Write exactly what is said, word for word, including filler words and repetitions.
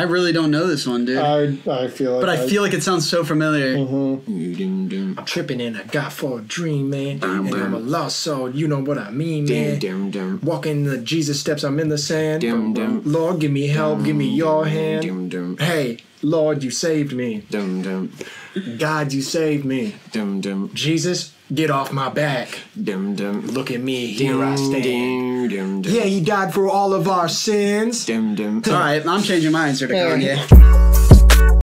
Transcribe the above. I really don't know this one, dude. I I feel like But I, I feel like it sounds so familiar. Mm-hmm. I'm tripping in a God for a dream, man. Dum, and dum. I'm a lost soul, you know what I mean, man. Dum, dum, dum. Walking the Jesus steps, I'm in the sand. Dum, dum. Lord, give me help, dum, give me your hand. Dum, dum. Hey, Lord, you saved me. Dum, dum. God, you saved me. Dum, dum. Jesus, get off my back. Dum, dum. Look at me, here dum, I stand. Dum, dum. Yeah, he died for all of our sins. Dum, dum. All right, I'm changing my answer to Kanye.